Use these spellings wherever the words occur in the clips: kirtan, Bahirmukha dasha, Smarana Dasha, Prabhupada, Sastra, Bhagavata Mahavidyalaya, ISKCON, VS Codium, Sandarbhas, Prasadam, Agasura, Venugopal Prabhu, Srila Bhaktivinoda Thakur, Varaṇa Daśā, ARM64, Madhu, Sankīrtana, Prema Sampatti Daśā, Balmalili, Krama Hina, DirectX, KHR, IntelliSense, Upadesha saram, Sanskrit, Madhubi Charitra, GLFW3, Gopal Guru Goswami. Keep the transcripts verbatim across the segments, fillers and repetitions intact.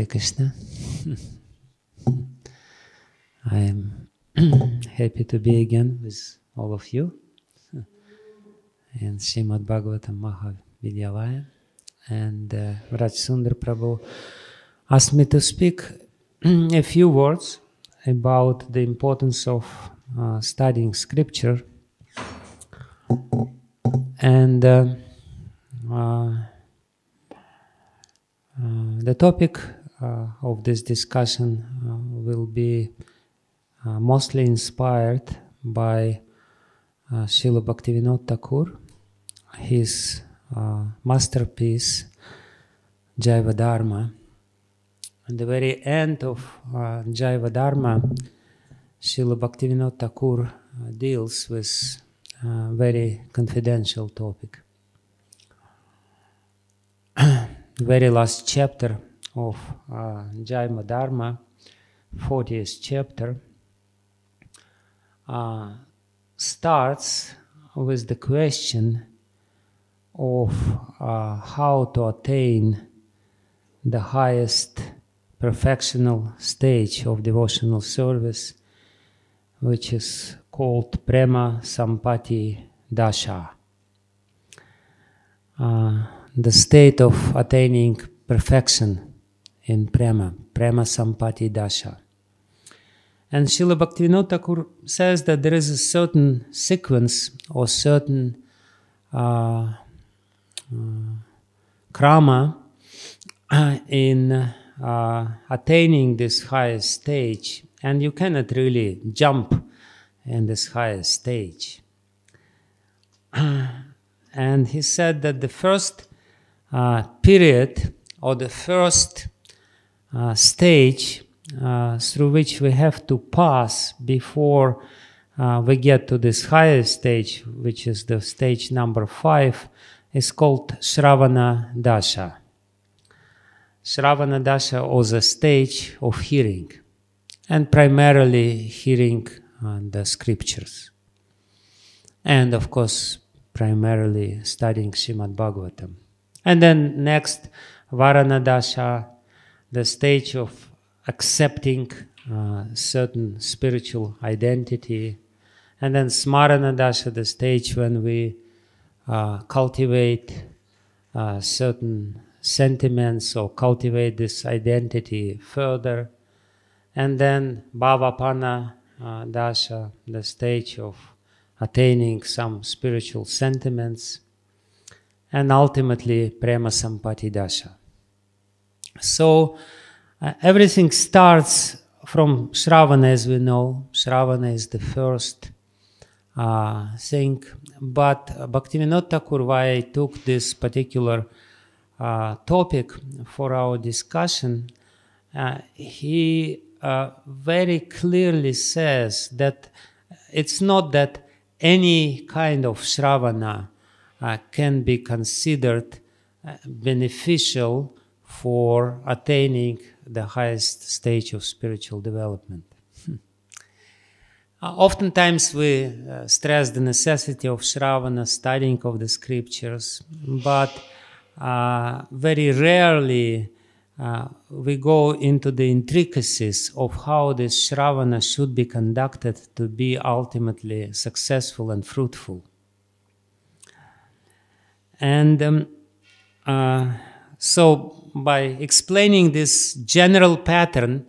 Hare Krishna. I am happy to be again with all of you in Srimad Bhagavatam Mahavidyalaya. And uh, Raj Sundar Prabhu asked me to speak a few words about the importance of uh, studying scripture. And uh, uh, Uh, the topic uh, of this discussion uh, will be uh, mostly inspired by uh, Srila Bhaktivinoda Thakur, his uh, masterpiece Jaiva Dharma. At the very end of uh, Jaiva Dharma, Srila Bhaktivinoda Thakur uh, deals with a very confidential topic. The very last chapter of uh, Jaiva Dharma, fortieth chapter, uh, starts with the question of uh, how to attain the highest perfectional stage of devotional service, which is called Prema Sampatti Daśā. Uh, the state of attaining perfection in Prema, Prema Sampatti Daśā. And Srila Bhaktivinoda Thakur says that there is a certain sequence or certain uh, uh, krama in uh, attaining this highest stage, and you cannot really jump in this highest stage. And he said that the first Uh, period or the first uh, stage uh, through which we have to pass before uh, we get to this higher stage, which is the stage number five, is called Shravana Dasha. Shravana Dasha, or the stage of hearing, and primarily hearing uh, the scriptures, and of course primarily studying Srimad Bhagavatam. And then next, Varaṇa Daśā, the stage of accepting uh, certain spiritual identity. And then Smarana Dasha, the stage when we uh, cultivate uh, certain sentiments or cultivate this identity further. And then Bhāvāpana uh, Daśā, the stage of attaining some spiritual sentiments. And ultimately, Prema Sampatti Daśā. So, uh, everything starts from Shravana, as we know. Shravana is the first uh, thing. But Bhaktivinoda Thakur, why I took this particular uh, topic for our discussion, uh, he uh, very clearly says that it's not that any kind of Shravana Uh, can be considered uh, beneficial for attaining the highest stage of spiritual development. Hmm. Uh, oftentimes we uh, stress the necessity of Shravana, studying of the scriptures, but uh, very rarely uh, we go into the intricacies of how this Shravana should be conducted to be ultimately successful and fruitful. And um, uh, so by explaining this general pattern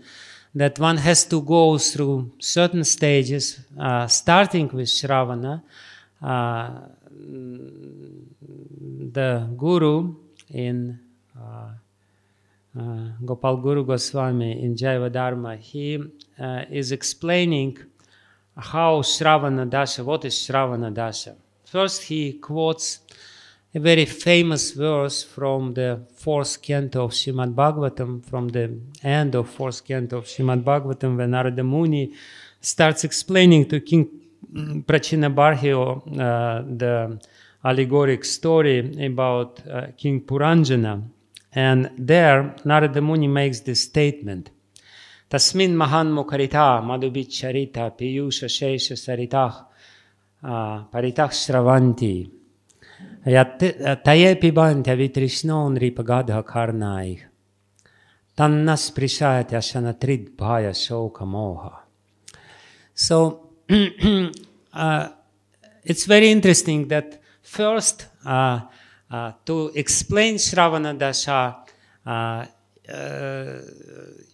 that one has to go through certain stages, uh, starting with Shravana, uh, the Guru in uh, uh, Gopal Guru Goswami in Jaiva Dharma, he uh, is explaining how Shravana Dasha, what is Shravana Dasha. First he quotes a very famous verse from the fourth canto of Srimad Bhagavatam, from the end of fourth canto of Srimad Bhagavatam, when Narada Muni starts explaining to King Prachinabharhi uh, the allegoric story about uh, King Puranjana. And there Narada Muni makes this statement: Tasmin mahan mukarita madhubi charita piyusha shesha saritah uh, paritah shravanti. Taye pibanta vitrishnon ripagadha karnai. Tanna sprishayate ashanatrid bhaya shoka moha. So uh, it's very interesting that first uh, uh, to explain Shravana Dasha, uh, uh,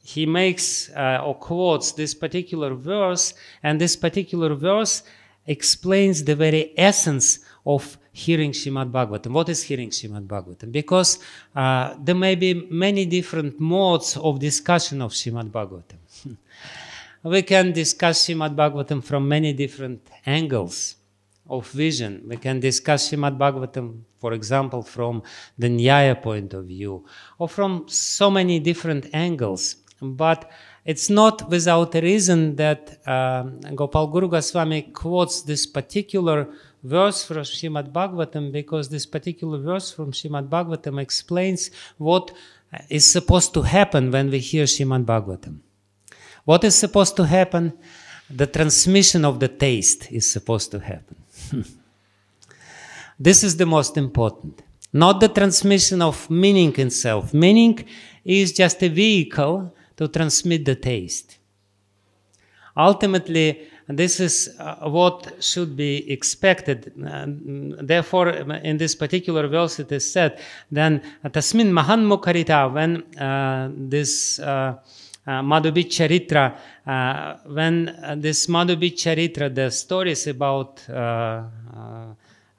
he makes uh, or quotes this particular verse, and this particular verse explains the very essence of hearing Srimad Bhagavatam. What is hearing Srimad Bhagavatam? Because uh, there may be many different modes of discussion of Srimad Bhagavatam. We can discuss Srimad Bhagavatam from many different angles of vision. We can discuss Srimad Bhagavatam, for example, from the Nyaya point of view, or from so many different angles. But it's not without a reason that uh, Gopal Guru Goswami quotes this particular verse from Srimad Bhagavatam, because this particular verse from Srimad Bhagavatam explains what is supposed to happen when we hear Srimad Bhagavatam. What is supposed to happen? The transmission of the taste is supposed to happen. This is the most important. Not the transmission of meaning itself. Meaning is just a vehicle to transmit the taste. Ultimately, this is uh, what should be expected. Uh, therefore, in this particular verse it is said, then, tasmin mahan mukarita, when uh, this uh, Uh, Madhubi Charitra, uh, when uh, this Madhubi Charitra, the stories about uh, uh,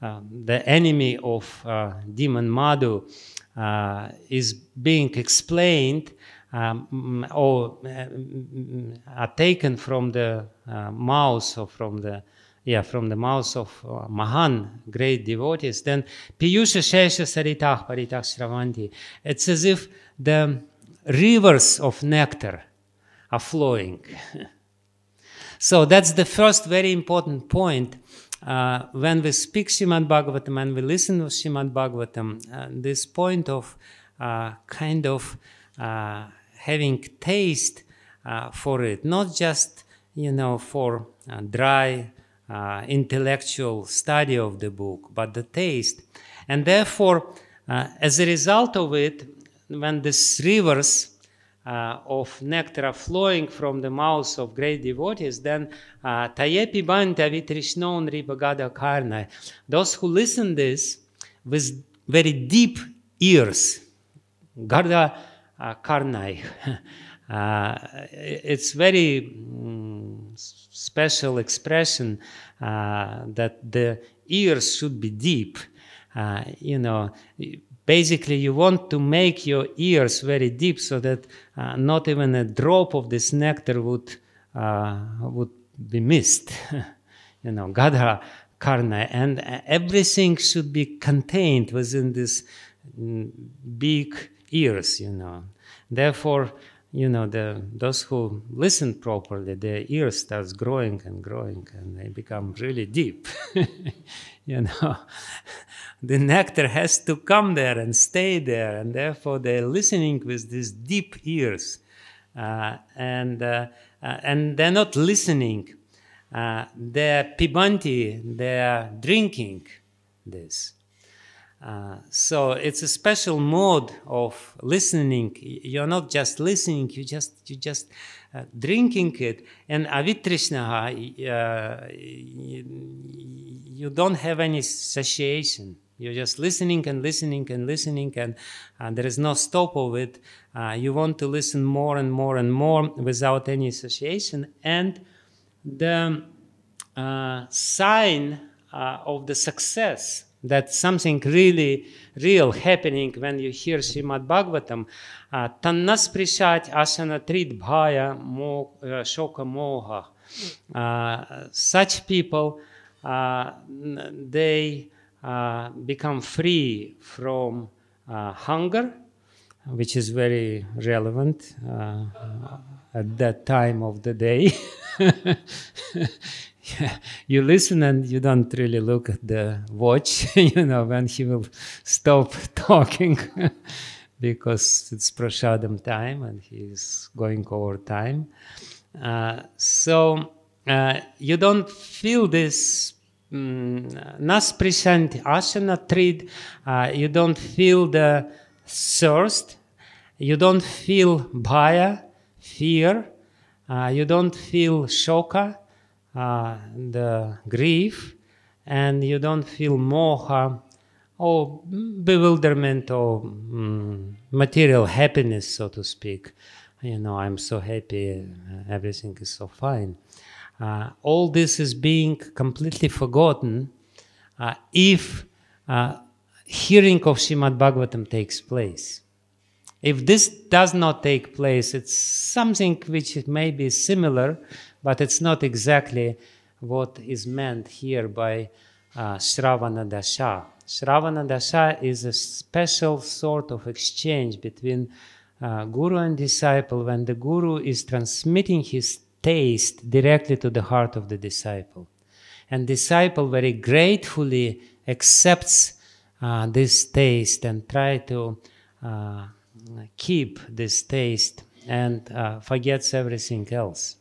uh, the enemy of uh, demon Madhu uh, is being explained um, or uh, are taken from the uh, mouth or from the yeah from the mouth of uh, Mahan, great devotees, then Piyusha Shesha Saritah Paritah Shravanti. It's as if the rivers of nectar are flowing. So that's the first very important point. Uh, when we speak Srimad Bhagavatam and we listen to Srimad Bhagavatam, uh, this point of uh, kind of uh, having taste uh, for it, not just, you know, for uh, dry uh, intellectual study of the book, but the taste. And therefore, uh, as a result of it, when these rivers uh, of nectar are flowing from the mouths of great devotees, then tayepi banta vitrishnon ribagada karna. Those who listen this with very deep ears, garda karnai. It's very mm, special expression uh, that the ears should be deep. Uh, you know. Basically, you want to make your ears very deep so that uh, not even a drop of this nectar would uh, would be missed. You know, gadha karna, and everything should be contained within this big ears. You know, therefore, you know, the those who listen properly, their ears starts growing and growing, and they become really deep. You know, the nectar has to come there and stay there, and therefore they're listening with these deep ears, uh, and uh, uh, and they're not listening. Uh, they're pibanti, they're drinking this. Uh, so it's a special mode of listening. You're not just listening; you just you just uh, drinking it. And avitrishnaha. Uh, You don't have any satiation. You're just listening and listening and listening, and uh, there is no stop of it. Uh, you want to listen more and more and more without any satiation. And the uh, sign uh, of the success that something really real happening when you hear Srimad Bhagavatam, tannas prishat asana trid bhaya shoka moha. Such people, Uh, they uh, become free from uh, hunger, which is very relevant uh, at that time of the day. Yeah. You listen and you don't really look at the watch, you know, when he will stop talking, because it's Prasadam time and he's going over time. Uh, so... Uh, you don't feel this nas prishant asana trid. You don't feel the thirst, You don't feel bhaya, fear. Uh, you don't feel shoka, uh, the grief. And you don't feel moha, or bewilderment, or mm, material happiness, so to speak. You know, I'm so happy, everything is so fine. Uh, all this is being completely forgotten uh, if uh, hearing of Srimad Bhagavatam takes place. If this does not take place, it's something which may be similar, but it's not exactly what is meant here by uh, Shravana Dasha. Shravana Dasha is a special sort of exchange between uh, guru and disciple, when the guru is transmitting his taste directly to the heart of the disciple. And disciple very gratefully accepts uh, this taste and try to uh, keep this taste and uh, forgets everything else.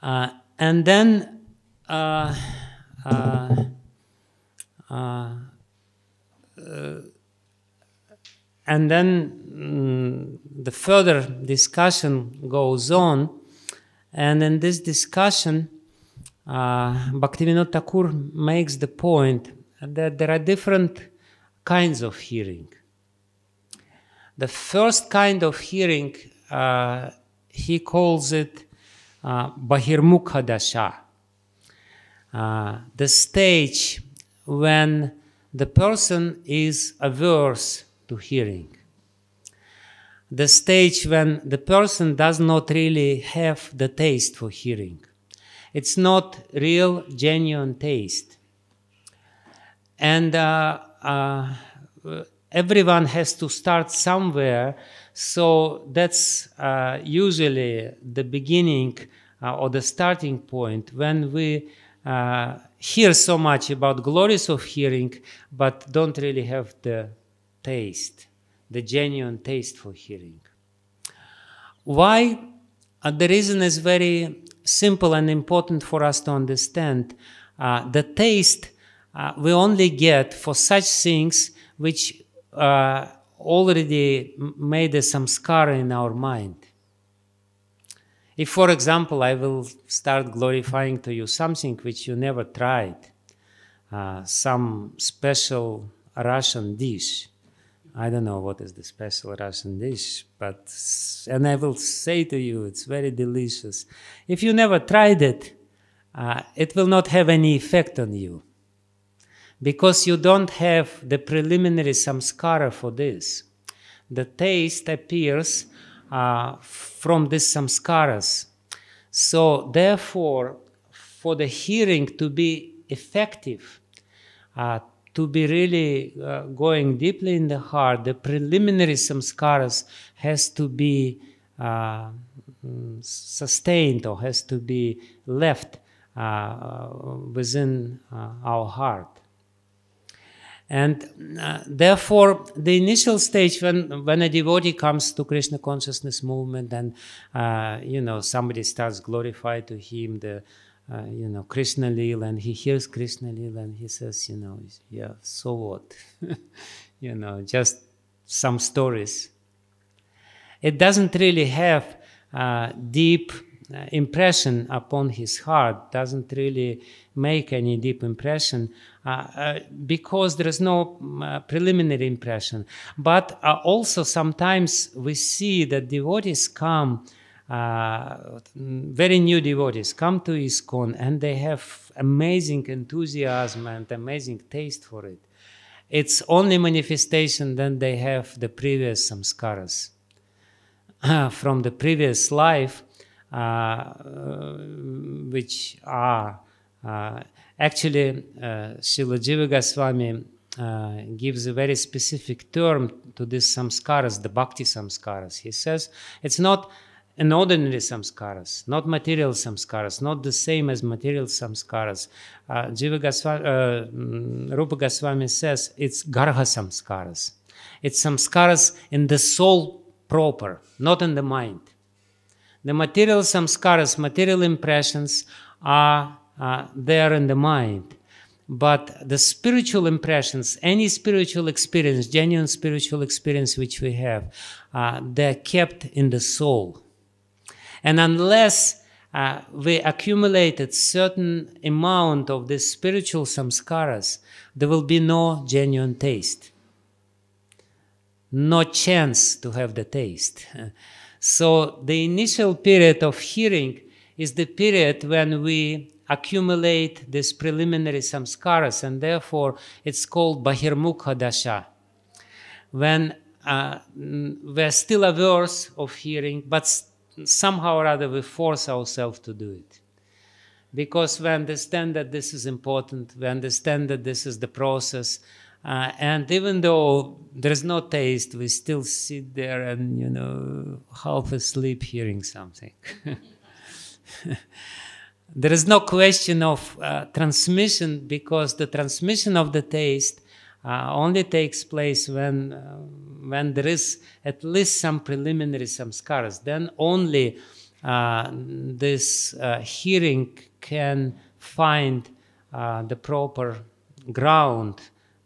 Uh, and then uh, uh, uh, uh, and then mm, the further discussion goes on, and in this discussion uh, Bhaktivinoda Thakur makes the point that there are different kinds of hearing. The first kind of hearing, uh, he calls it uh, Bahirmukha dasha, uh, the stage when the person is averse to hearing, the stage when the person does not really have the taste for hearing. It's not real, genuine taste. And uh, uh, everyone has to start somewhere, so that's uh, usually the beginning uh, or the starting point, when we uh, hear so much about glories of hearing, but don't really have the taste, the genuine taste for hearing. Why? Uh, the reason is very simple and important for us to understand. Uh, the taste uh, we only get for such things which Uh, already made a samskara in our mind. If, for example, I will start glorifying to you something which you never tried, uh, some special Russian dish. I don't know what is the special Russian dish, but, and I will say to you, it's very delicious. If you never tried it, uh, it will not have any effect on you, because you don't have the preliminary samskara for this. The taste appears uh, from these samskaras. So therefore, for the hearing to be effective, uh, to be really uh, going deeply in the heart, the preliminary samskaras has to be uh, sustained, or has to be left uh, within uh, our heart. And uh, therefore, the initial stage, when, when a devotee comes to Krishna consciousness movement, and, uh, you know, somebody starts glorifying to him the, uh, you know, Krishna lila, and he hears Krishna lila, and he says, you know, yeah, so what? You know, just some stories. It doesn't really have uh, deep uh, impression upon his heart, doesn't really make any deep impression, Uh, uh, because there is no uh, preliminary impression. But uh, also sometimes we see that devotees come, uh, very new devotees come to ISKCON, and they have amazing enthusiasm and amazing taste for it. It's only manifestation that they have the previous samskaras. From the previous life, uh, uh, which are... Uh, Actually, uh, Srila Jiva Goswami uh, gives a very specific term to these samskaras, the bhakti samskaras. He says it's not an ordinary samskaras, not material samskaras, not the same as material samskaras. Uh, Jiva Goswami, uh, Rūpa Gosvāmī says it's garha samskaras. It's samskaras in the soul proper, not in the mind. The material samskaras, material impressions are Uh, there in the mind, But the spiritual impressions, any spiritual experience, genuine spiritual experience which we have, uh, they're kept in the soul. And unless uh, we accumulated certain amount of these spiritual samskaras, there will be no genuine taste. No chance to have the taste. So the initial period of hearing is the period when we accumulate these preliminary samskaras, and therefore it's called Bahirmukha dasha, when uh, we're still averse of hearing, but somehow or other we force ourselves to do it. Because we understand that this is important, we understand that this is the process, uh, and even though there's no taste, we still sit there and, you know, half asleep hearing something. There is no question of uh, transmission, because the transmission of the taste uh, only takes place when, uh, when there is at least some preliminary samskaras. Then only uh, this uh, hearing can find uh, the proper ground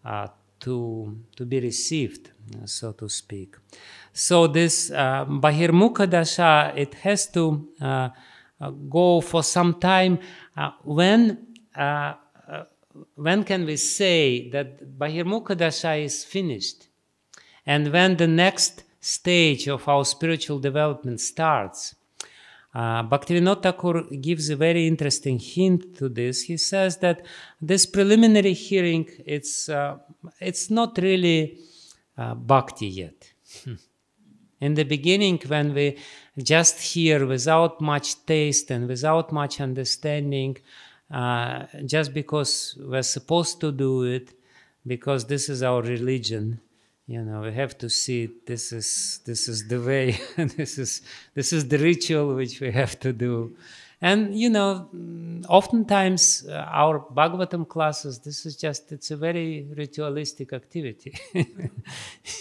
uh, to, to be received, so to speak. So this uh, Bahirmukha dasha, it has to uh, Uh, go for some time. Uh, when, uh, uh, when can we say that Bahirmukha Dasha is finished? And when the next stage of our spiritual development starts? Uh, Bhaktivinoda Thakur gives a very interesting hint to this. He says that this preliminary hearing, it's, uh, it's not really uh, bhakti yet. Hmm. In the beginning, when we just hear without much taste and without much understanding, uh, just because we're supposed to do it, because this is our religion, you know, we have to see it, this is, this is the way, this is, this is the ritual which we have to do. And, you know, oftentimes our Bhagavatam classes, this is just, it's a very ritualistic activity.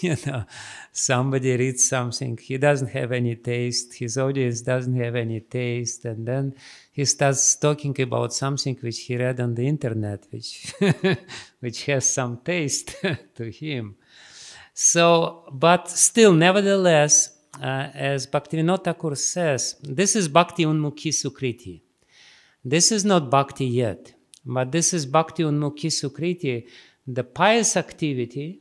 You know, somebody reads something, he doesn't have any taste, his audience doesn't have any taste, and then he starts talking about something which he read on the internet, which, which has some taste to him. So, but still, nevertheless, Uh, as Bhaktivinoda Thakur says, this is Bhakti Unmukhi Sukriti. This is not Bhakti yet, but this is Bhakti Unmukhi Sukriti, the pious activity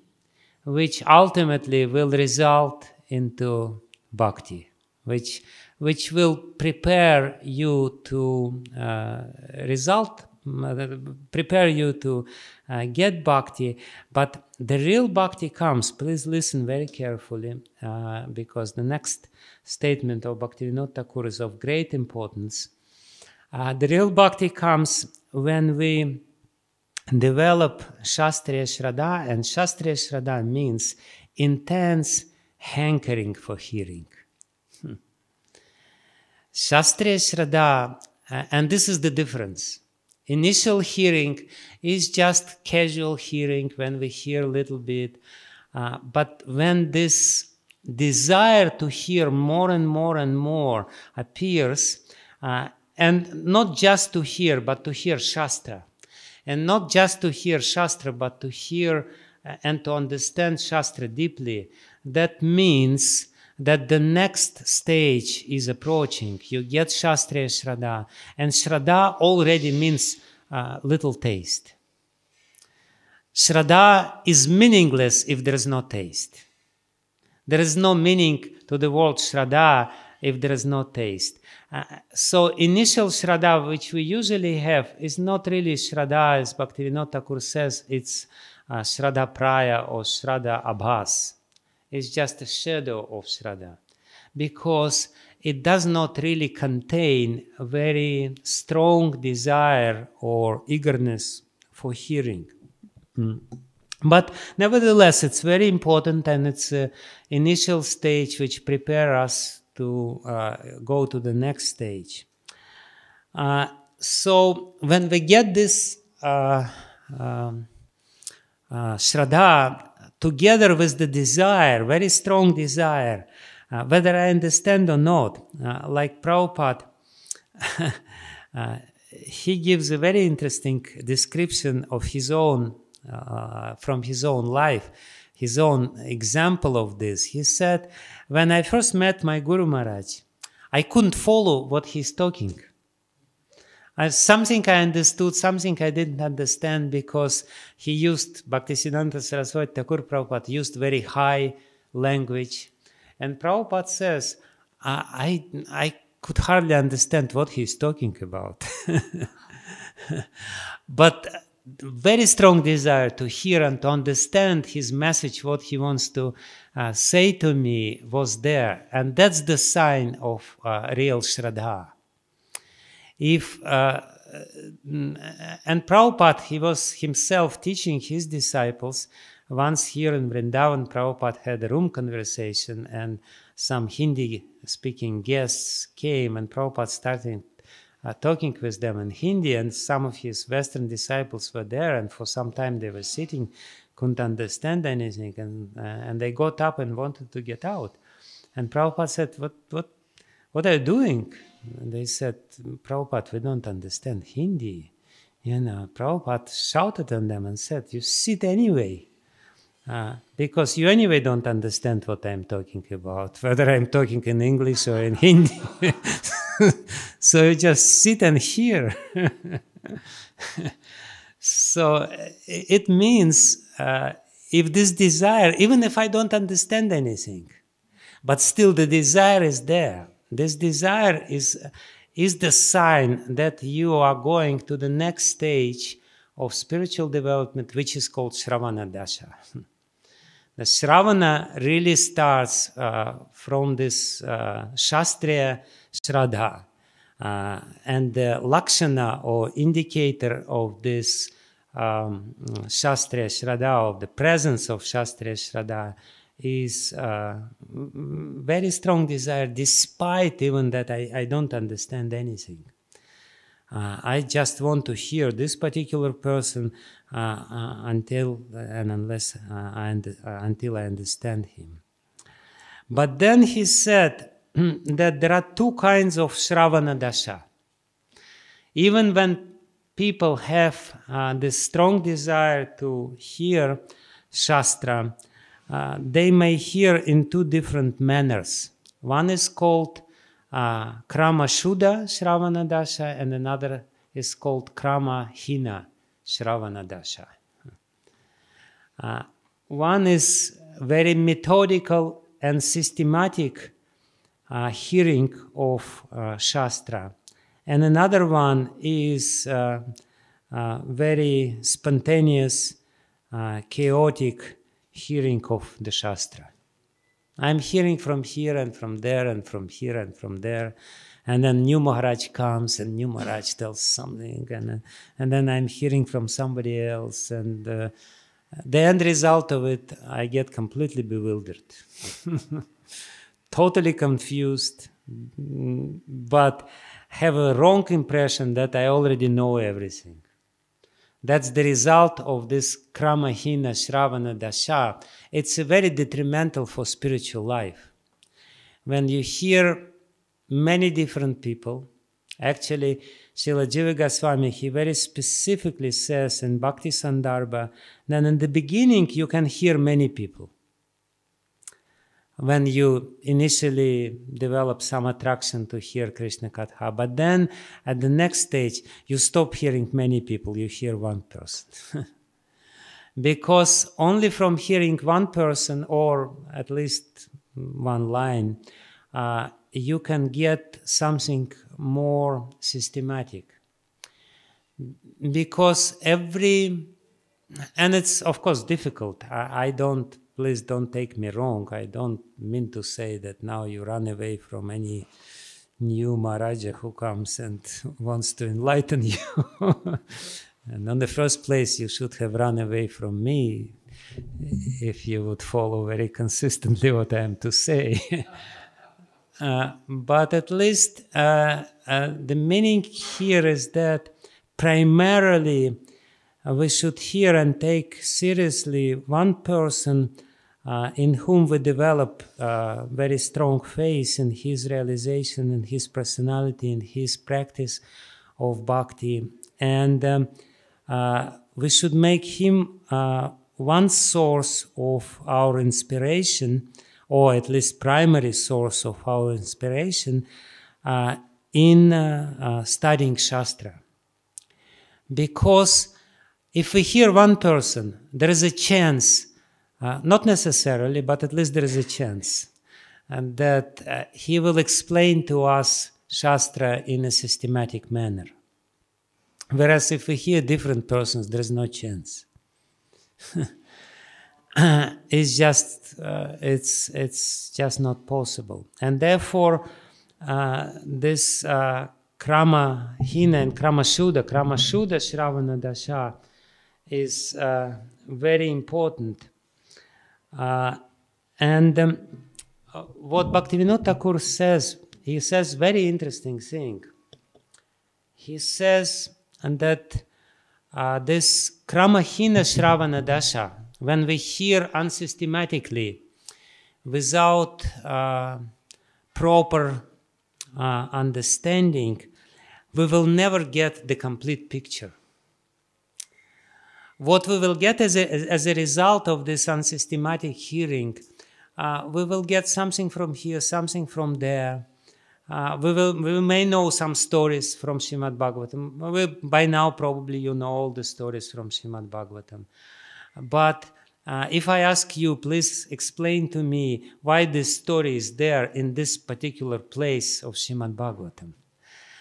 which ultimately will result into Bhakti, which, which will prepare you to uh, result, prepare you to uh, get Bhakti. But the real Bhakti comes, please listen very carefully, uh, because the next statement of Bhaktivinoda Thakur is of great importance. Uh, the real Bhakti comes when we develop Shastriya Shraddha, and Shastriya Shraddha means intense hankering for hearing. Hmm. Shastriya Shraddha, uh, and this is the difference. Initial hearing is just casual hearing when we hear a little bit. Uh, but when this desire to hear more and more and more appears, uh, and not just to hear, but to hear Shastra, and not just to hear Shastra, but to hear and to understand Shastra deeply, that means that the next stage is approaching. You get Shastriya Shraddha, and Shraddha already means uh, little taste. Shraddha is meaningless if there is no taste. There is no meaning to the word Shraddha if there is no taste. Uh, so initial Shraddha, which we usually have, is not really Shraddha, as Bhaktivinoda Thakur says, it's uh, Shraddha Praya or Shraddha Abhas. It's just a shadow of Shraddha, because it does not really contain a very strong desire or eagerness for hearing. Mm. But nevertheless, it's very important, and it's an initial stage which prepares us to uh, go to the next stage. Uh, so when we get this uh, uh, uh, Shraddha, together with the desire, very strong desire, uh, whether I understand or not, uh, like Prabhupada, uh, he gives a very interesting description of his own, uh, from his own life, his own example of this. He said, when I first met my Guru Maharaj, I couldn't follow what he's talking. Uh, something I understood, something I didn't understand, because he used, Bhaktisiddhanta Saraswati Thakur Prabhupada used very high language. And Prabhupada says, I, I, I could hardly understand what he's talking about. But very strong desire to hear and to understand his message, what he wants to uh, say to me was there. And that's the sign of uh, real Shraddha. If, uh, and Prabhupada, he was himself teaching his disciples. Once here in Vrindavan, Prabhupada had a room conversation and some Hindi-speaking guests came, and Prabhupada started uh, talking with them in Hindi, and some of his Western disciples were there, and for some time they were sitting, couldn't understand anything, and, uh, and they got up and wanted to get out. And Prabhupada said, what, what, what are you doing? And they said, Prabhupada, we don't understand Hindi. You know, Prabhupada shouted on them and said, you sit anyway, uh, because you anyway don't understand what I'm talking about, whether I'm talking in English or in Hindi. So you just sit and hear. So it means uh, if this desire, even if I don't understand anything, but still the desire is there. This desire is, is the sign that you are going to the next stage of spiritual development, which is called Shravana Dasha. The Shravana really starts uh, from this uh, Shastriya Shraddha. Uh, and the Lakshana or indicator of this um, Shastriya Shraddha, of the presence of Shastriya Shraddha, is uh, very strong desire, despite even that I, I don't understand anything. Uh, I just want to hear this particular person uh, uh, until and unless uh, I und uh, until I understand him. But then he said that there are two kinds of Shravana Dasha. Even when people have uh, this strong desire to hear Shastra, Uh, they may hear in two different manners. One is called uh, Krama Shuddha Shravana Dasha, and another is called Krama Hina Shravana Dasha. Uh, one is very methodical and systematic uh, hearing of uh, Shastra, and another one is uh, uh, very spontaneous, uh, chaotic hearing of the Shastra. I'm hearing from here and from there and from here and from there, and then new Maharaj comes and new Maharaj tells something, and, and then I'm hearing from somebody else, and uh, the end result of it, I get completely bewildered, totally confused, but have a wrong impression that I already know everything. That's the result of this Krama Hina Shravana Dasha. It's very detrimental for spiritual life. When you hear many different people, actually, Srila Jiva Goswami, he very specifically says in Bhakti Sandarbha, then in the beginning you can hear many people. When you initially develop some attraction to hear Krishna Katha, but then at the next stage, you stop hearing many people, you hear one person. Because only from hearing one person, or at least one line, uh, you can get something more systematic. Because every, and it's of course difficult, I, I don't, please don't take me wrong. I don't mean to say that now you run away from any new Maharaja who comes and wants to enlighten you. And on the first place, you should have run away from me if you would follow very consistently what I am to say. uh, but at least uh, uh, the meaning here is that primarily we should hear and take seriously one person Uh, in whom we develop uh, very strong faith in his realization, in his personality, in his practice of bhakti. And um, uh, we should make him uh, one source of our inspiration, or at least primary source of our inspiration, uh, in uh, uh, studying Shastra. Because if we hear one person, there is a chance, uh, not necessarily, but at least there is a chance, and that uh, he will explain to us Shastra in a systematic manner. Whereas if we hear different persons, there is no chance. It's just uh, it's it's just not possible, and therefore uh, this uh, Krama Hina and Krama Shuddha, Krama Shuddha Shravana Dasha is uh, very important. Uh, and um, what Bhaktivinoda Thakur says, he says very interesting thing. He says, and that uh, this Krama Hina Shravana Dasha, when we hear unsystematically, without uh, proper uh, understanding, we will never get the complete picture. What we will get as a, as a result of this unsystematic hearing, uh, we will get something from here, something from there. Uh, we, will, we may know some stories from Srimad Bhagavatam. We, by now probably you know all the stories from Srimad Bhagavatam. But uh, if I ask you, please explain to me why this story is there in this particular place of Srimad Bhagavatam.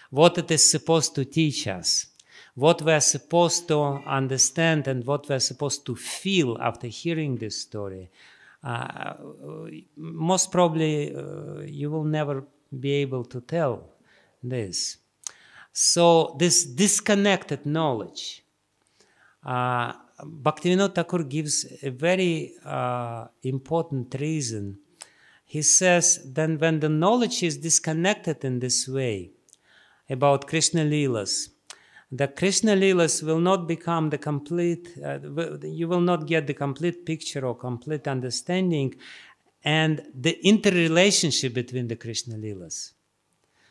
What it is supposed to teach us. What we are supposed to understand and what we are supposed to feel after hearing this story. Uh, most probably uh, you will never be able to tell this. So this disconnected knowledge, uh, Bhaktivinoda Thakur gives a very uh, important reason. He says, then when the knowledge is disconnected in this way about Krishna Leelas, the Krishna Leelas will not become the complete, uh, you will not get the complete picture or complete understanding and the interrelationship between the Krishna Leelas,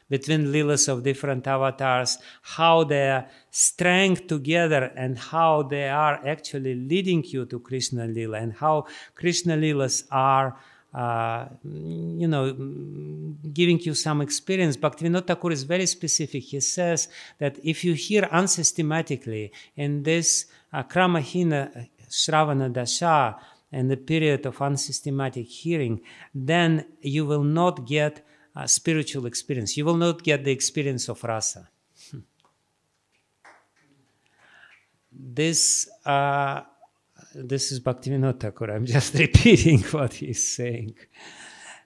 between Leelas of different avatars, how they are strung together and how they are actually leading you to Krishna Leela, and how Krishna Leelas are, uh, you know, giving you some experience. Bhaktivinoda Thakur is very specific. He says that if you hear unsystematically in this uh, Krama Hina Shravana Dasha, and the period of unsystematic hearing, then you will not get a spiritual experience. You will not get the experience of rasa. This, uh, this is Bhaktivinoda Thakur. I'm just repeating what he's saying.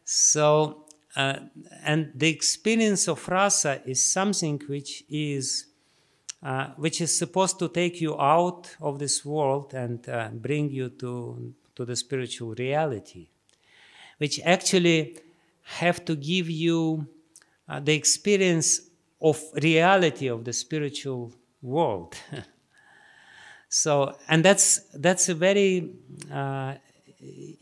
So, uh, and the experience of rasa is something which is uh, which is supposed to take you out of this world and uh, bring you to to the spiritual reality, which actually have to give you uh, the experience of reality of the spiritual world. So, and that's, that's a very uh,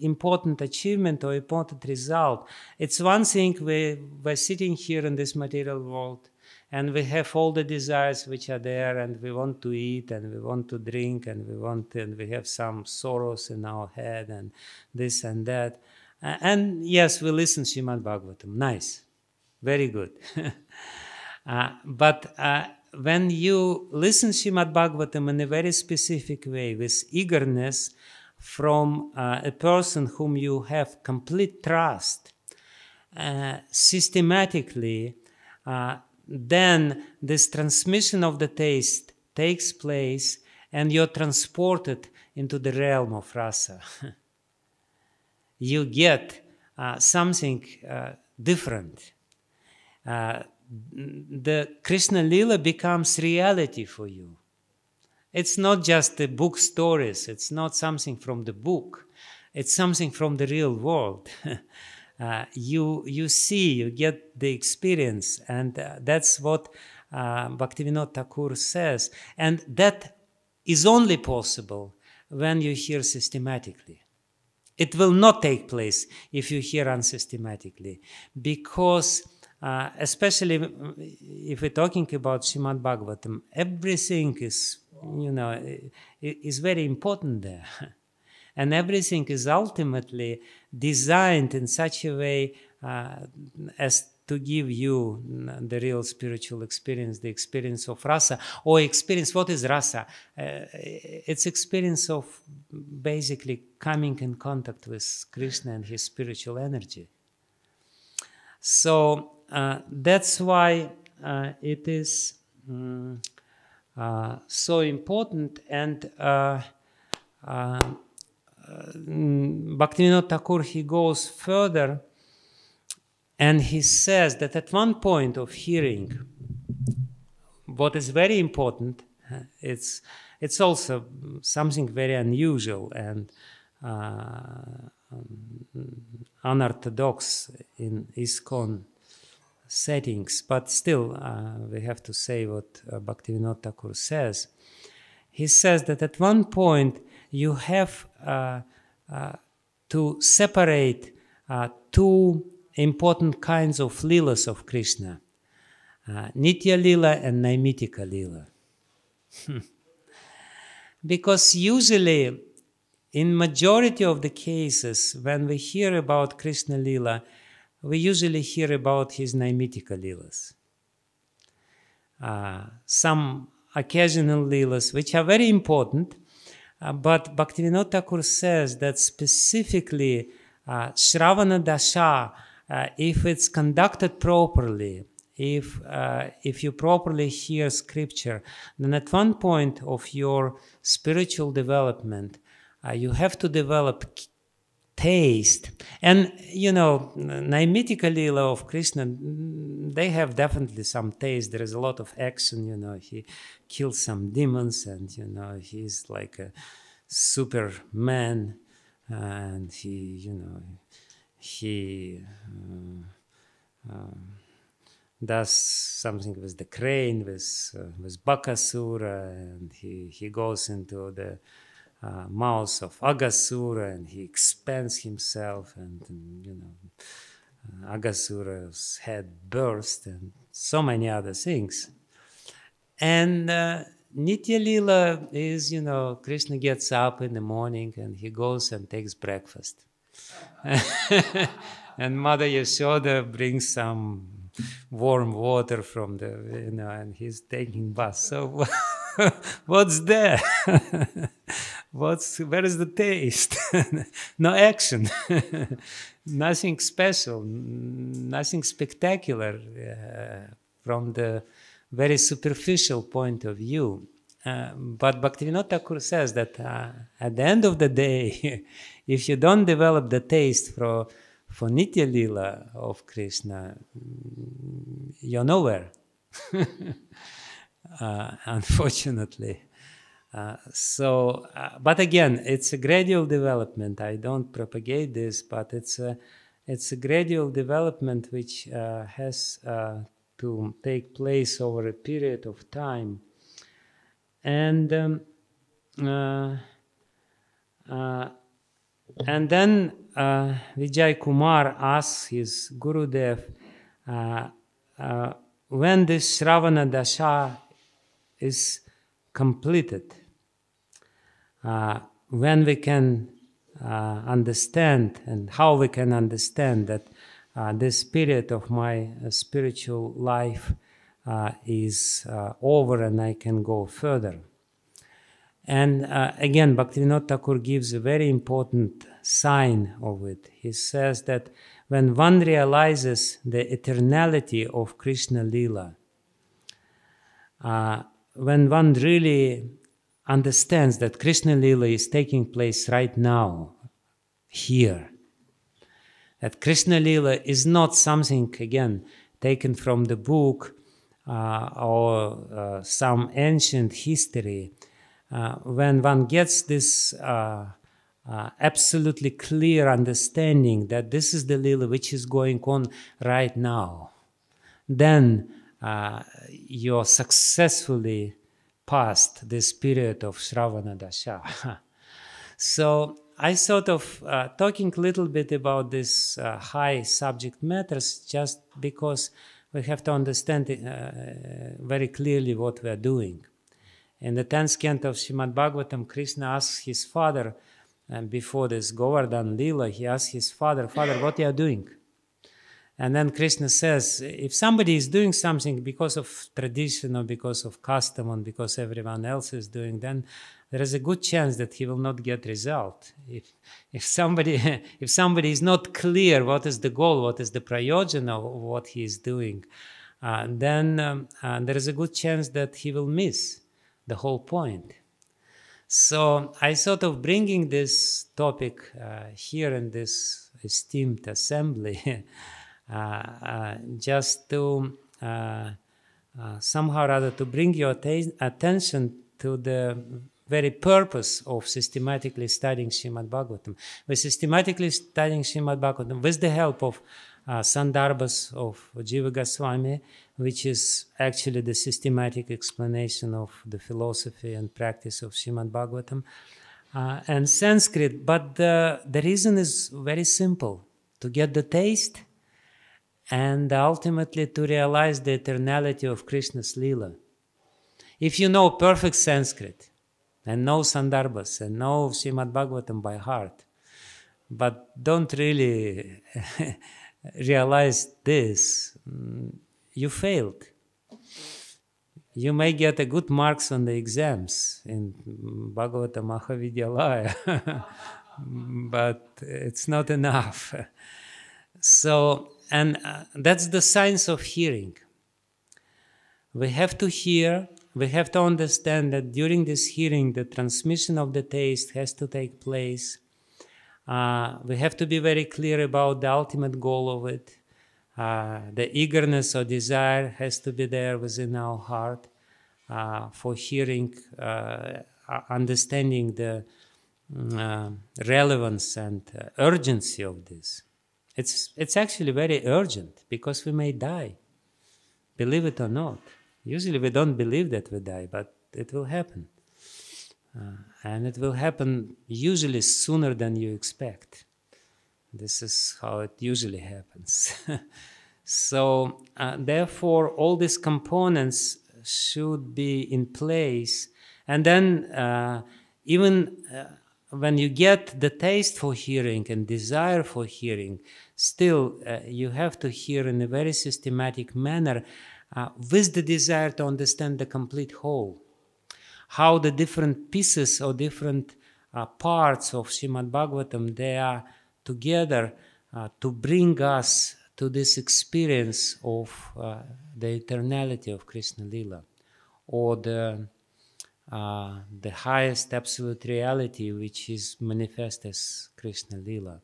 important achievement or important result. It's one thing we, we're sitting here in this material world and we have all the desires which are there, and we want to eat, and we want to drink, and we want, and we have some sorrows in our head, and this and that. And yes, we listen to Srimad Bhagavatam. Nice. Very good. uh, but uh, when you listen to Srimad Bhagavatam in a very specific way, with eagerness, from uh, a person whom you have complete trust, uh, systematically, uh, then this transmission of the taste takes place and you're transported into the realm of rasa. You get uh, something uh, different. Uh, the Krishna Leela becomes reality for you. It's not just the book stories, it's not something from the book, it's something from the real world. Uh, you, you see, you get the experience, and uh, that's what uh, Bhaktivinoda Thakur says. And that is only possible when you hear systematically. It will not take place if you hear unsystematically, because Uh, especially if we're talking about Srimad Bhagavatam, everything is, you know, is very important there. And everything is ultimately designed in such a way uh, as to give you the real spiritual experience, the experience of rasa, or experience, what is rasa? Uh, it's experience of basically coming in contact with Krishna and his spiritual energy. So, Uh, that's why uh, it is um, uh, so important, and uh, uh, Bhaktivinoda Thakur, he goes further and he says that at one point of hearing, what is very important, it's, it's also something very unusual and uh, unorthodox in ISKCON settings, but still uh, we have to say what uh, Bhaktivinoda Thakur says. He says that at one point you have uh, uh, to separate uh, two important kinds of lilas of Krishna, uh, Nitya lila and Naimitika lila. Because usually in majority of the cases when we hear about Krishna lila, we usually hear about his Naimitika lilas. Uh, some occasional lilas, which are very important, uh, but Bhaktivinoda Thakur says that specifically uh, Shravana Dasha, uh, if it's conducted properly, if, uh, if you properly hear scripture, then at one point of your spiritual development, uh, you have to develop taste. And, you know, Naimitika lila of Krishna, they have definitely some taste. There is a lot of action, you know, he kills some demons and, you know, he's like a superman and he, you know, he uh, um, does something with the crane, with, uh, with Bakasura, and he, he goes into the Uh, mouth of Agasura and he expands himself, and, and you know, uh, Agasura's head burst, and so many other things. And uh, Nitya lila is, you know, Krishna gets up in the morning and he goes and takes breakfast. And Mother Yashoda brings some warm water from the, you know, and he's taking bath. So what's there? What's, where is the taste? No action. Nothing special, nothing spectacular uh, from the very superficial point of view. Uh, but Bhaktivinoda Thakur says that uh, at the end of the day, if you don't develop the taste for, for Nitya lila of Krishna, you're nowhere. Uh, unfortunately. Uh, so, uh, but again, it's a gradual development. I don't propagate this, but it's a, it's a gradual development which uh, has uh, to take place over a period of time. And um, uh, uh, and then uh, Vijay Kumar asks his Gurudev, uh, uh, when this Shravana Dasha is completed, uh, when we can uh, understand, and how we can understand that uh, this period of my uh, spiritual life uh, is uh, over and I can go further. And uh, again, Bhaktivinoda Thakur gives a very important sign of it. He says that when one realizes the eternality of Krishna lila, uh, when one really understands that Krishna lila is taking place right now, here, that Krishna lila is not something, again, taken from the book uh, or uh, some ancient history, uh, when one gets this uh, uh, absolutely clear understanding that this is the lila which is going on right now, then Uh, you're successfully past this period of Shravana Dasha. So I sort of uh, talking a little bit about this uh, high subject matters just because we have to understand it, uh, very clearly what we are doing. In the tenth canto of Srimad Bhagavatam, Krishna asks his father, and before this Govardhan Lila, he asks his father, Father, what are you doing? And then Krishna says, if somebody is doing something because of tradition or because of custom or because everyone else is doing, then there is a good chance that he will not get result. If, if, somebody, if somebody is not clear what is the goal, what is the prayojana of what he is doing, uh, then um, uh, there is a good chance that he will miss the whole point. So I thought of bringing this topic uh, here in this esteemed assembly Uh, uh, just to uh, uh, somehow or other to bring your atten attention to the very purpose of systematically studying Srimad Bhagavatam. We're systematically studying Srimad Bhagavatam with the help of uh, Sandarbhas of Jiva Goswami, which is actually the systematic explanation of the philosophy and practice of Srimad Bhagavatam, uh, and Sanskrit. But the, the reason is very simple: to get the taste and ultimately to realize the eternality of Krishna's lila. If you know perfect Sanskrit and know Sandarbhas and know Srimad Bhagavatam by heart, but don't really realize this, you failed. You may get a good marks on the exams in Bhagavata Mahavidyalaya, but it's not enough. So, and uh, that's the science of hearing. We have to hear, we have to understand that during this hearing, the transmission of the taste has to take place. Uh, we have to be very clear about the ultimate goal of it. Uh, the eagerness or desire has to be there within our heart uh, for hearing, uh, understanding the uh, relevance and uh, urgency of this. It's, it's actually very urgent, because we may die, believe it or not. Usually we don't believe that we die, but it will happen. Uh, and it will happen usually sooner than you expect. This is how it usually happens. So, uh, therefore, all these components should be in place. And then, uh, even... Uh, when you get the taste for hearing and desire for hearing, still uh, you have to hear in a very systematic manner uh, with the desire to understand the complete whole. How the different pieces or different uh, parts of Srimad Bhagavatam, they are together uh, to bring us to this experience of uh, the eternality of Krishna Lila, or the Uh, the highest absolute reality, which is manifest as Krishna Lila.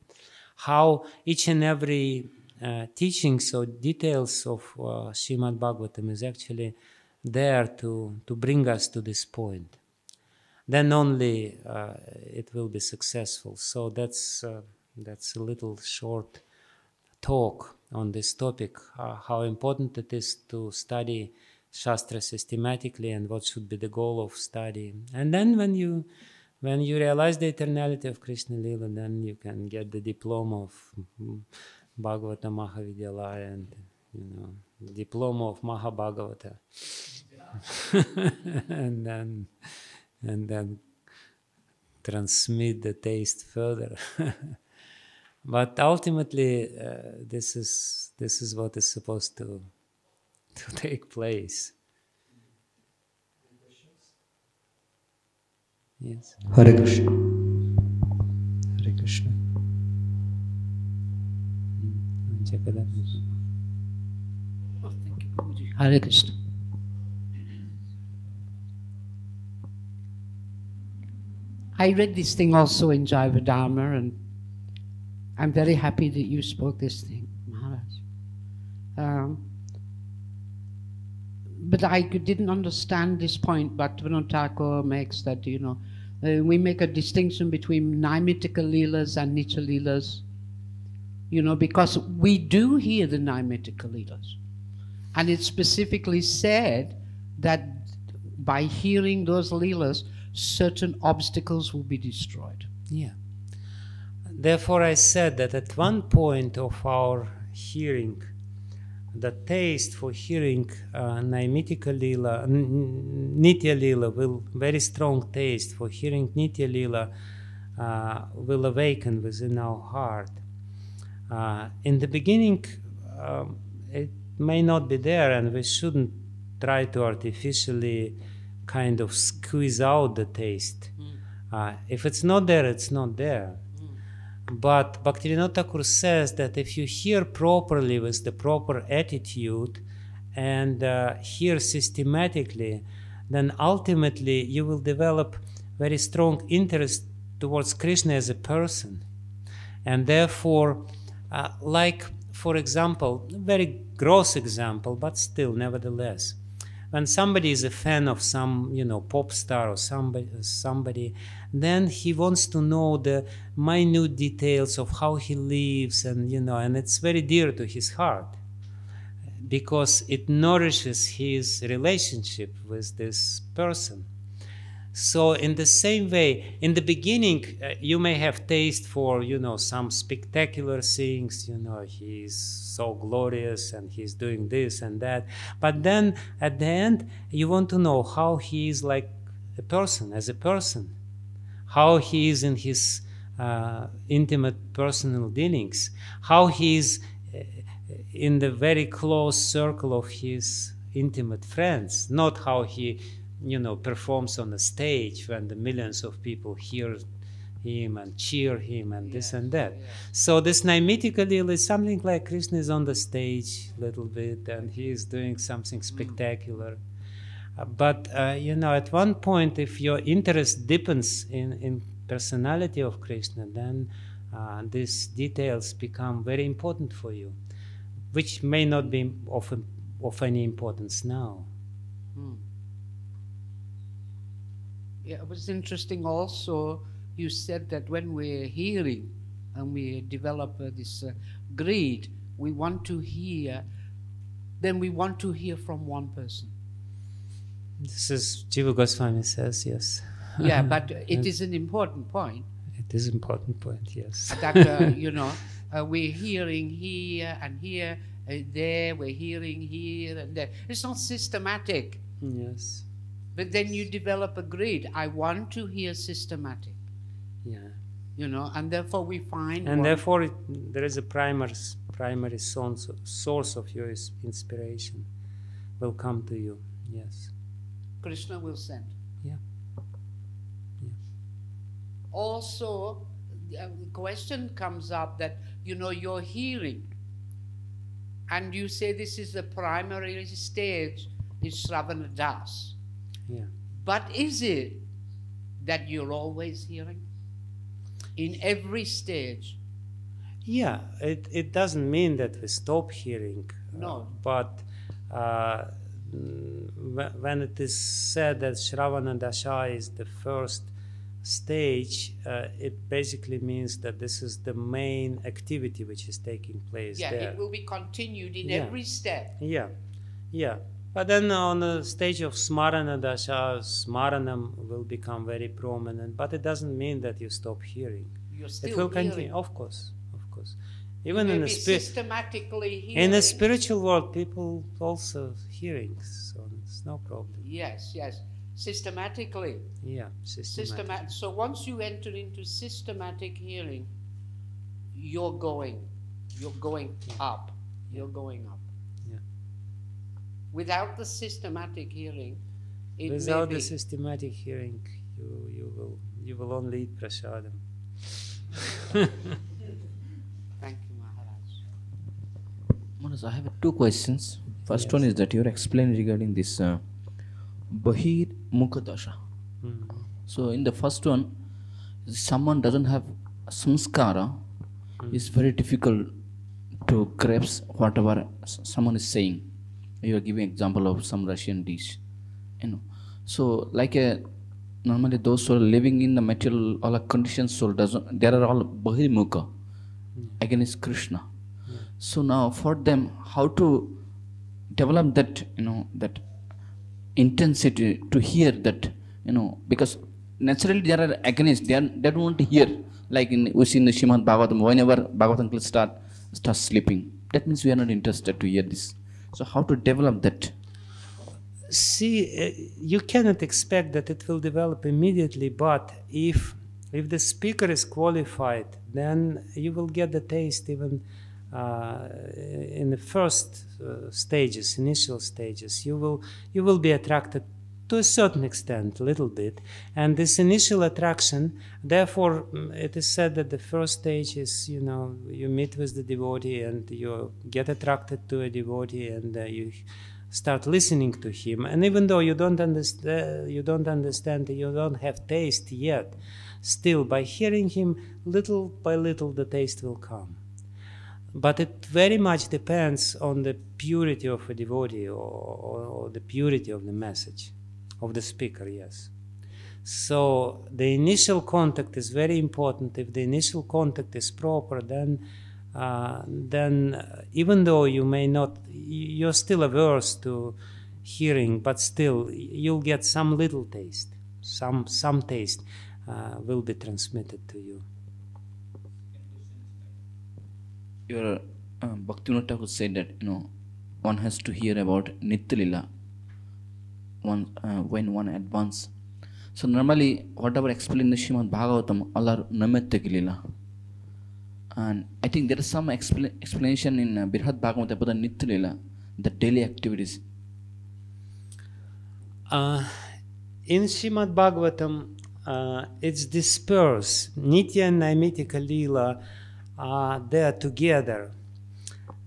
How each and every uh, teachings or details of uh, Srimad Bhagavatam is actually there to, to bring us to this point. Then only uh, it will be successful. So that's, uh, that's a little short talk on this topic, uh, how important it is to study Shastra systematically and what should be the goal of study. And then when you when you realize the eternality of Krishna Lila, then you can get the diploma of Bhagavata Mahavidyalaya and, you know, diploma of Mahabhagavata. Yeah. and then and then transmit the taste further. But ultimately uh, this is this is what is supposed to to take place. Yes. Hare Krishna. Hare Krishna. Check it out. Oh, thank you, Guruji. Hare Krishna. I read this thing also in Jaiva Dharma, and I'm very happy that you spoke this thing, Maharaj. Um, But I didn't understand this point, but Bhaktivinoda Thakur makes that, you know, uh, we make a distinction between Naimitika Leelas and Nitya Leelas, you know, because we do hear the Naimitika Leelas. And it's specifically said that by hearing those Leelas, certain obstacles will be destroyed. Yeah. Therefore, I said that at one point of our hearing, the taste for hearing uh, Naimitika lila, Nitya lila, will very strong taste for hearing Nitya lila uh, will awaken within our heart. Uh, in the beginning, um, it may not be there, and we shouldn't try to artificially kind of squeeze out the taste. Mm. Uh, if it's not there, it's not there. Mm. But Bhaktivinoda Thakur says that if you hear properly with the proper attitude and uh, hear systematically, then ultimately you will develop very strong interest towards Krishna as a person. And therefore, uh, like, for example, a very gross example, but still, nevertheless, when somebody is a fan of some, you know, pop star or somebody, somebody, then he wants to know the minute details of how he lives, and, you know, and it's very dear to his heart because it nourishes his relationship with this person. So in the same way, in the beginning, uh, you may have taste for, you know, some spectacular things, you know, he's so glorious and he's doing this and that. But then at the end, you want to know how he is like a person, as a person, how he is in his uh, intimate personal dealings, how he is in the very close circle of his intimate friends, not how he, you know, performs on the stage when the millions of people hear him and cheer him and yeah, this and that. Yeah. So this Naimitika lila is something like Krishna is on the stage a little bit and he is doing something spectacular. Mm. Uh, but, uh, you know, at one point, if your interest deepens in, in personality of Krishna, then uh, these details become very important for you, which may not be of, of any importance now. Mm. Yeah, it was interesting also, you said that when we're hearing and we develop uh, this uh, greed, we want to hear, then we want to hear from one person. This is, Jiva Goswami says, yes. Yeah, but it is an important point. It is an important point, yes. That, uh, you know, uh, we're hearing here and here and there, we're hearing here and there. It's not systematic. Yes. But then you develop a greed. I want to hear systematic. Yeah. You know, and therefore we find... And therefore it, there is a primary, primary source, source of your inspiration will come to you, yes. Krishna will send. Yeah. Yeah. Also, the question comes up that, you know, you're hearing. And you say this is the primary stage, is Shravana Dasha. Yeah. But is it that you're always hearing in every stage? Yeah, it, it doesn't mean that we stop hearing. No. Uh, but uh, when it is said that Shravana Dasha is the first stage, uh, it basically means that this is the main activity which is taking place yeah, there. Yeah, it will be continued in yeah. every step. Yeah, yeah. But then on the stage of Smarana Dasha, Smaranam will become very prominent, but it doesn't mean that you stop hearing. You're still it will hearing. Continue, of course, of course. Even in the, systematically hearing. in the spiritual world, people also hearing, so it's no problem. Yes, yes, systematically. Yeah, systematically. Systemat so once you enter into systematic hearing, you're going, you're going up, you're going up. Without the systematic hearing, it without the systematic hearing, you you will you will only eat prasadam. Thank you, Maharaj. Manas, I have two questions. First yes. one is that you explained regarding this uh, Bahirmukha dasha. Mm-hmm. So in the first one, someone doesn't have samskara, mm-hmm. it's very difficult to grasp whatever someone is saying. You are giving example of some Russian dish, you know. So like a normally those who are living in the material or conditions soul doesn't. They are all bahirmukha mm. against Krishna. Mm. So now for them, how to develop that, you know, that intensity to hear that, you know, because naturally they are against. They are, they don't want to hear. Like in we see in the Srimad Bhagavatam, whenever Bhagavatam starts start sleeping, that means we are not interested to hear this. So how to develop that? See, you cannot expect that it will develop immediately, but if if the speaker is qualified, then you will get the taste even uh, in the first uh, stages, initial stages. You will you will be attracted to a certain extent, a little bit, and this initial attraction. Therefore, it is said that the first stage is, you know, you meet with the devotee and you get attracted to a devotee and uh, you start listening to him. And even though you don't understand, you don't understand, you don't have taste yet, still by hearing him, little by little the taste will come. But it very much depends on the purity of a devotee, or, or, or the purity of the message, of the speaker, yes. So the initial contact is very important. If the initial contact is proper, then Uh, then uh, even though you may not, you're still averse to hearing, but still you'll get some little taste, some some taste uh, will be transmitted to you. Your uh, Bhaktivinoda Thakur said that, you know, one has to hear about Nitya lila one, uh, when one advances. So normally whatever explained in the Srimad Bhagavatam, all are Naimitika lila. And I think there is some expl explanation in uh, Bhagavad Bhagavatam about the Nitya lila, the daily activities. Uh, in Srimad Bhagavatam, uh, it's dispersed. Nitya and Naimitika lila are there together.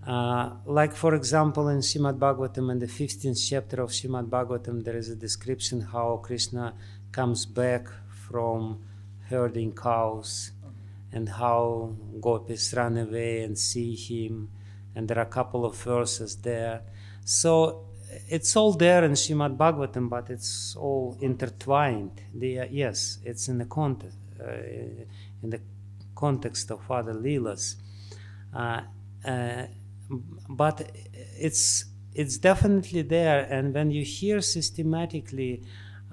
Uh, like, for example, in Srimad Bhagavatam, in the fifteenth chapter of Srimad Bhagavatam, there is a description how Krishna comes back from herding cows, and how gopis run away and see him, and there are a couple of verses there. So it's all there in Srimad Bhagavatam, but it's all intertwined. They are, yes, it's in the context, uh, in the context of other leelas. Uh, uh, but it's it's definitely there, and when you hear systematically,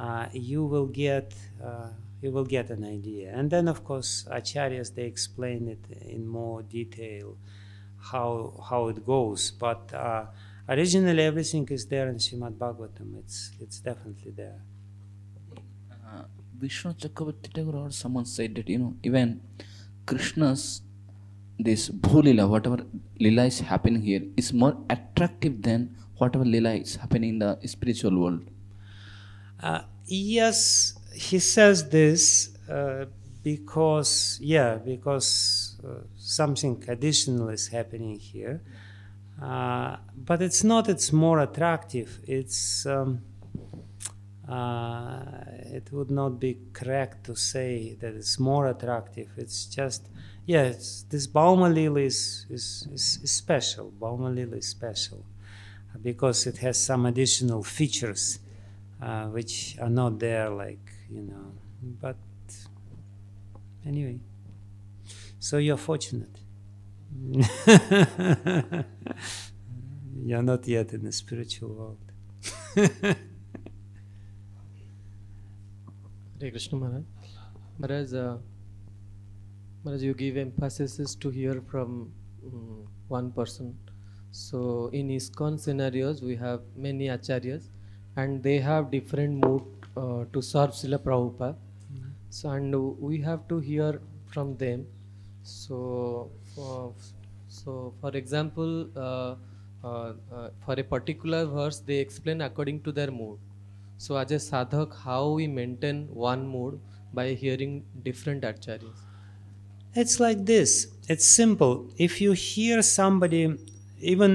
uh, you will get. Uh, you will get an idea. And then, of course, acharyas, they explain it in more detail, how how it goes. But uh, originally, everything is there in Srimad Bhagavatam. It's, it's definitely there. Uh, Vishnu Chakravarti Tagore or someone said that, you know, even Krishna's, this Bhulila, whatever lila is happening here, is more attractive than whatever lila is happening in the spiritual world. Uh, yes. He says this uh, because, yeah, because uh, something additional is happening here. Uh, but it's not, it's more attractive. It's, um, uh, it would not be correct to say that it's more attractive. It's just, yeah, it's, this Balmalili is, is, is, is special. Balmalili is special because it has some additional features uh, which are not there, like, you know, but anyway, so you're fortunate. You're not yet in the spiritual world. Hare Krishna Maharaj. Maharaj, uh, Maharaj, you give emphasis to hear from um, one person. So in ISKCON scenarios, we have many acharyas, and they have different mood Uh, to serve Srila Prabhupada. Mm-hmm. So, and uh, we have to hear from them. So, uh, so for example, uh, uh, uh, for a particular verse, they explain according to their mood. So, as a sadhak, how we maintain one mood by hearing different acharyas? It's like this. It's simple. If you hear somebody, even,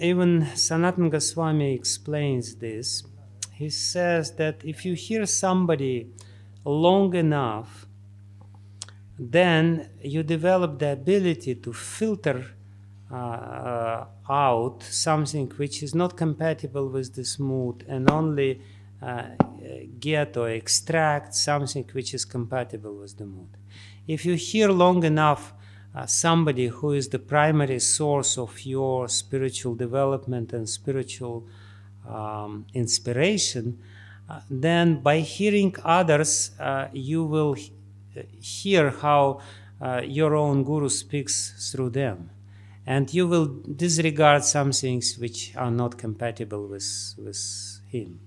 even Sanatana Goswami explains this. He says that if you hear somebody long enough, then you develop the ability to filter uh, uh, out something which is not compatible with this mood, and only uh, get or extract something which is compatible with the mood. If you hear long enough uh, somebody who is the primary source of your spiritual development and spiritual Um, inspiration, uh, then by hearing others, uh, you will he hear how uh, your own guru speaks through them. and you will disregard some things which are not compatible with, with him.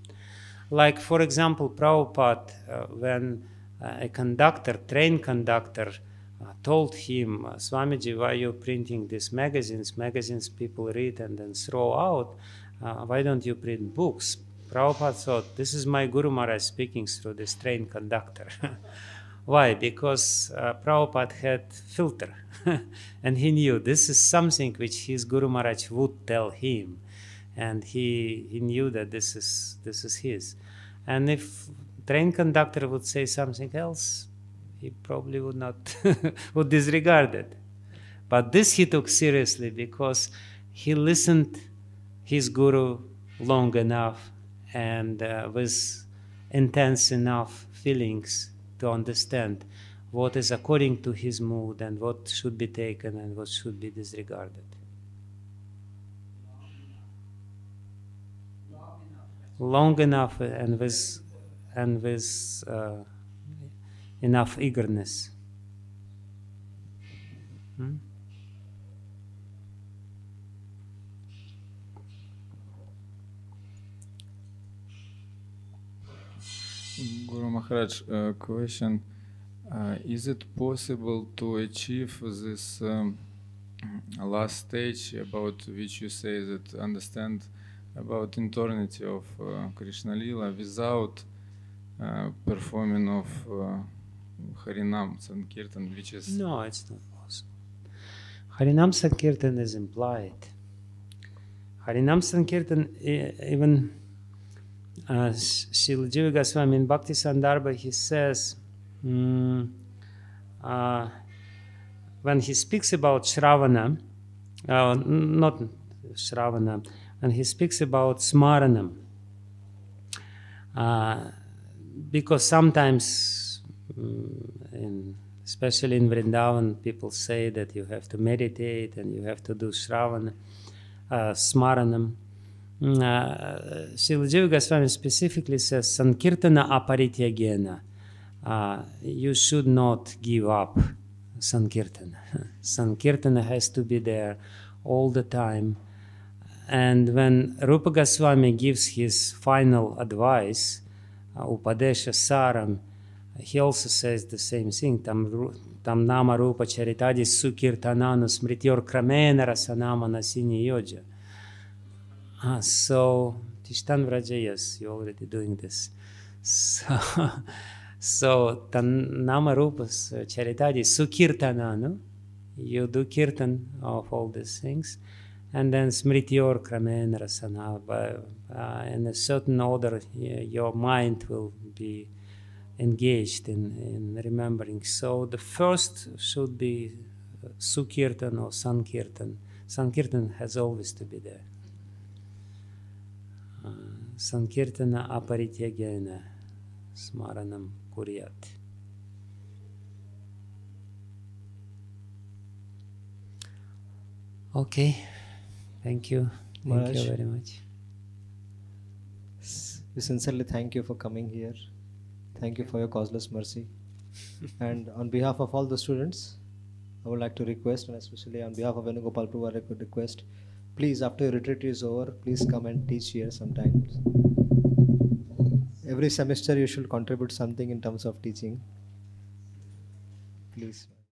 Like, for example, Prabhupada, uh, when uh, a conductor, train conductor, uh, told him, Swamiji, why are you printing these magazines? Magazines people read and then throw out. Uh, why don't you print books? Prabhupada thought, this is my Guru Maharaj speaking through this train conductor. Why? Because uh, Prabhupada had filter, and he knew this is something which his Guru Maharaj would tell him, and he he knew that this is this is his. And if train conductor would say something else, he probably would not would disregard it. But this he took seriously because he listened his Guru long enough and uh, with intense enough feelings to understand what is according to his mood and what should be taken and what should be disregarded. Long enough and with, and with uh, enough eagerness. Hmm? Guru Maharaj, uh, question, uh, is it possible to achieve this um, last stage about which you say that understand about eternity of uh, Krishna Lila without uh, performing of uh, Harinam Sankirtan, which is... No, it's not possible. Harinam Sankirtan is implied. Harinam Sankirtan even... Uh, Srila Jiva Goswami in Bhakti Sandarbha, he says, mm, uh, when he speaks about Shravana, uh, not Shravana, when he speaks about Smaranam, uh, because sometimes, mm, in, especially in Vrindavan, people say that you have to meditate and you have to do Shravana, uh, Smaranam. Uh, Srila Jiva Goswami specifically says, Sankīrtana aparityagena. Uh, you should not give up Sankīrtana. Sankīrtana has to be there all the time. And when Rūpa Gosvāmī gives his final advice, uh, Upadesha Saram, he also says the same thing. Tam, tam nama Rūpa Charitādis sukīrtanāna smrityor kramena rasanāma nasini yoja. Ah, so, Tishtan Vraja, yes, you're already doing this. So, so Nama Rupas Charitadi Sukirtananu, you do kirtan of all these things, and then Smrityor Kramen Rasana, uh, in a certain order, your mind will be engaged in, in remembering. So, the first should be Sukirtan or Sankirtan. Sankirtan has always to be there. Sankīrtana aparityagena smaranam kuryat. Okay, thank you. Thank Maharaj, you very much. We sincerely thank you for coming here. Thank you for your causeless mercy. And on behalf of all the students, I would like to request, and especially on behalf of Venugopal Prabhu, I would request, please, after your retreat is over, please come and teach here sometimes. Every semester you should contribute something in terms of teaching. Please.